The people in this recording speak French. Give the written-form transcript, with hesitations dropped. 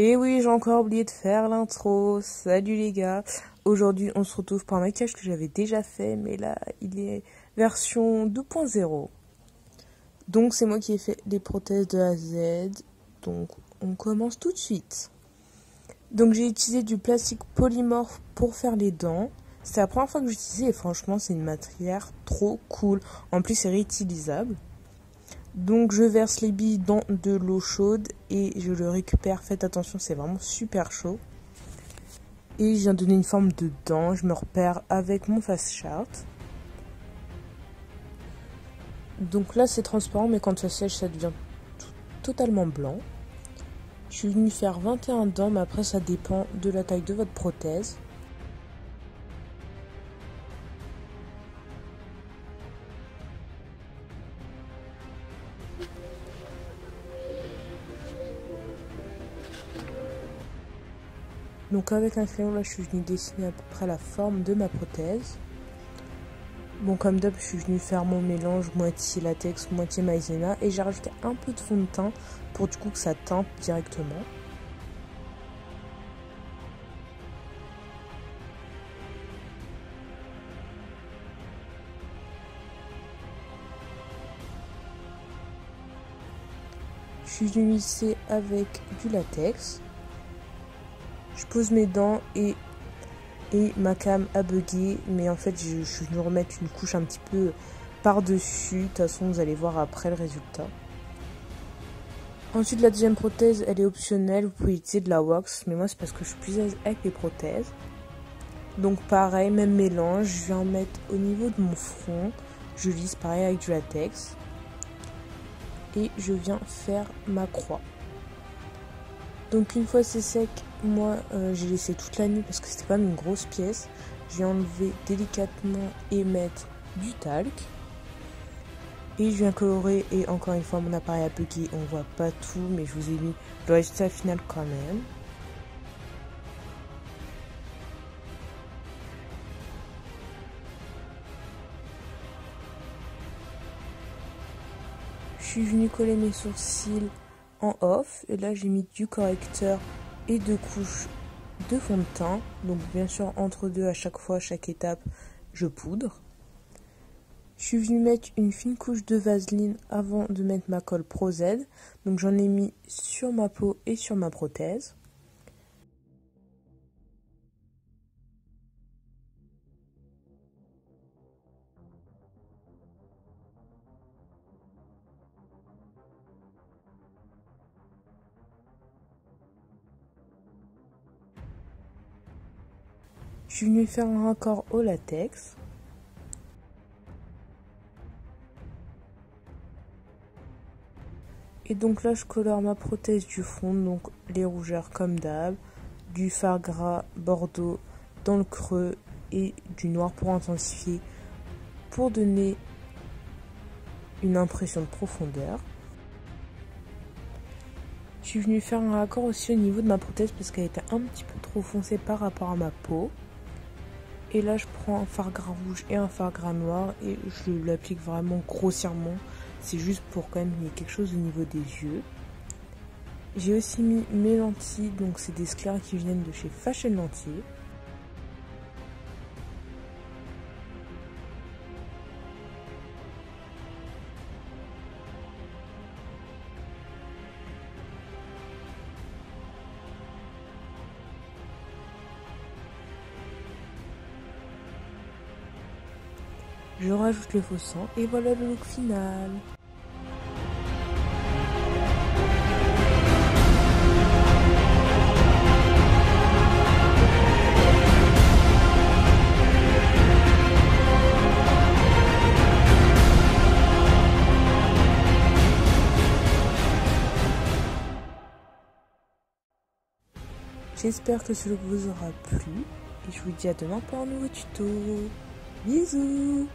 Et oui, j'ai encore oublié de faire l'intro. Salut les gars. Aujourd'hui, on se retrouve pour un maquillage que j'avais déjà fait, mais là, il est version 2.0. Donc, c'est moi qui ai fait les prothèses de A à Z. Donc, on commence tout de suite. Donc, j'ai utilisé du plastique polymorphe pour faire les dents. C'était la première fois que j'utilisais et franchement, c'est une matière trop cool. En plus, c'est réutilisable. Donc je verse les billes dans de l'eau chaude et je le récupère. Faites attention, c'est vraiment super chaud. Et je viens donner une forme de dent. Je me repère avec mon face chart. Donc là c'est transparent, mais quand ça sèche, ça devient totalement blanc. Je suis venue faire 21 dents, mais après ça dépend de la taille de votre prothèse. Donc avec un crayon, là, je suis venue dessiner à peu près la forme de ma prothèse. Bon, comme d'hab, je suis venue faire mon mélange moitié latex, moitié maïzena. Et j'ai rajouté un peu de fond de teint pour du coup que ça teinte directement. Je suis venue lisser avec du latex. Je pose mes dents et ma cam a bugué, mais en fait je suis venue remettre une couche un petit peu par-dessus. De toute façon vous allez voir après le résultat. Ensuite la deuxième prothèse, elle est optionnelle, vous pouvez utiliser de la wax, mais moi c'est parce que je suis plus à l'aise avec les prothèses. Donc pareil, même mélange, je viens en mettre au niveau de mon front, je lisse pareil avec du latex et je viens faire ma croix. Donc une fois c'est sec, moi j'ai laissé toute la nuit parce que c'était quand même une grosse pièce. J'ai enlevé délicatement et mettre du talc. Et je viens colorer et encore une fois mon appareil a bugué, on voit pas tout, mais je vous ai mis le résultat final quand même. Je suis venue coller mes sourcils en off et là j'ai mis du correcteur et deux couches de fond de teint. Donc bien sûr entre deux, à chaque fois, à chaque étape, je poudre. Je suis venue mettre une fine couche de vaseline avant de mettre ma colle Pro Z. Donc j'en ai mis sur ma peau et sur ma prothèse. Je suis venue faire un raccord au latex. Et donc là, je colore ma prothèse du front, donc les rougeurs comme d'hab, du fard gras bordeaux dans le creux et du noir pour intensifier, pour donner une impression de profondeur. Je suis venue faire un raccord aussi au niveau de ma prothèse parce qu'elle était un petit peu trop foncée par rapport à ma peau. Et là je prends un fard gras rouge et un fard gras noir et je l'applique vraiment grossièrement. C'est juste pour quand même qu'il y ait quelque chose au niveau des yeux. J'ai aussi mis mes lentilles, donc c'est des sclères qui viennent de chez Fashion Lentier. Je rajoute le faux sang et voilà le look final. J'espère que ce look vous aura plu et je vous dis à demain pour un nouveau tuto. Bisous!